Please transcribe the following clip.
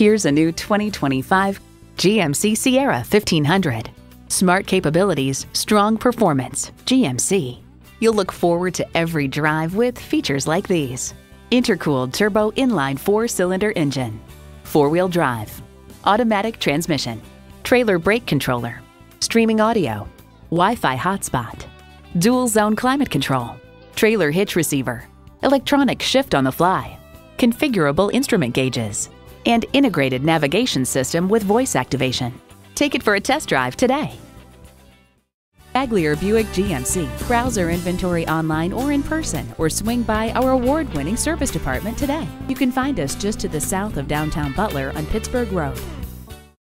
Here's a new 2025 GMC Sierra 1500. Smart capabilities, strong performance, GMC. You'll look forward to every drive with features like these: intercooled turbo inline 4-cylinder engine, 4-wheel drive, automatic transmission, trailer brake controller, streaming audio, Wi-Fi hotspot, dual zone climate control, trailer hitch receiver, electronic shift on the fly, configurable instrument gauges, and integrated navigation system with voice activation. Take it for a test drive today. Baglier Buick GMC. Browse our inventory online or in person, or swing by our award-winning service department today. You can find us just to the south of downtown Butler on Pittsburgh Road.